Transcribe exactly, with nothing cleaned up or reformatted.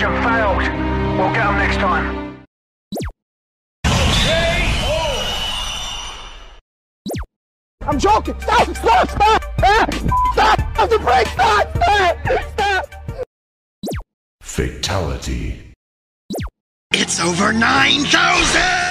Mission failed. We'll get them next time. I'm joking! Stop! Stop! Stop! Stop! Stop the break! Stop! Stop! Stop! Fatality. It's over nine thousand!